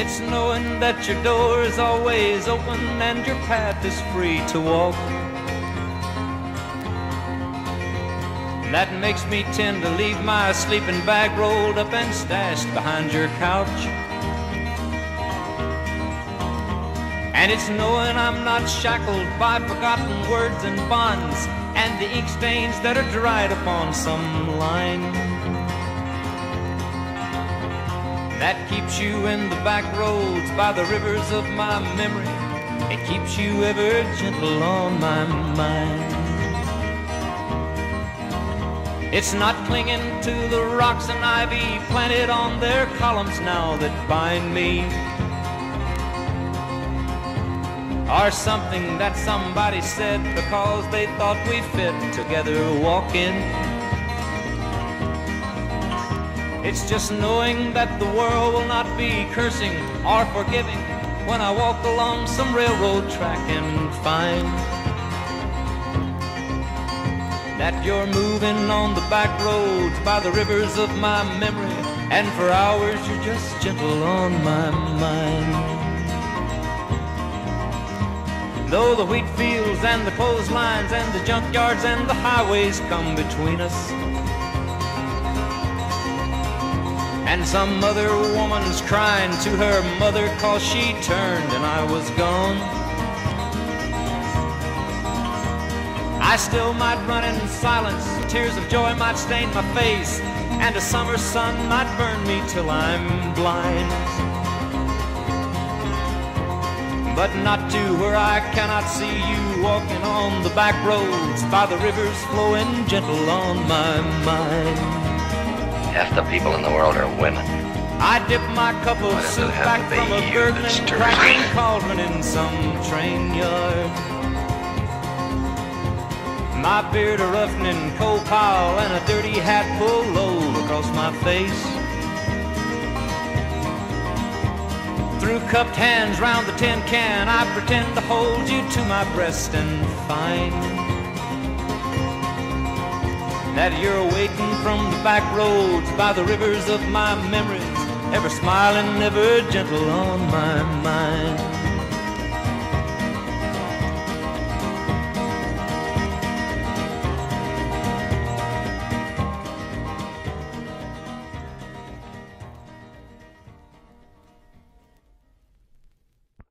It's knowing that your door is always open and your path is free to walk. That makes me tend to leave my sleeping bag rolled up and stashed behind your couch. And it's knowing I'm not shackled by forgotten words and bonds and the ink stains that are dried upon some line. That keeps you in the back roads by the rivers of my memory. It keeps you ever gentle on my mind. It's not clinging to the rocks and ivy planted on their columns now that bind me, or something that somebody said because they thought we fit together walking. It's just knowing that the world will not be cursing or forgiving when I walk along some railroad track and find that you're moving on the back roads by the rivers of my memory, and for hours you're just gentle on my mind. Though the wheat fields and the clotheslines and the junkyards and the highways come between us, and some other woman's crying to her mother 'cause she turned and I was gone, I still might run in silence, tears of joy might stain my face, and a summer sun might burn me till I'm blind. But not to where I cannot see you walking on the back roads by the rivers flowing gentle on my mind. Half the people in the world are women. I dip my cup of soup back from a gurgling, cracking cauldron in some train yard. My beard a roughening coal pile and a dirty hat pulled low across my face. Through cupped hands round the tin can, I pretend to hold you to my breast and find that you're waiting from the back roads by the rivers of my memories, ever smiling, ever gentle on my mind.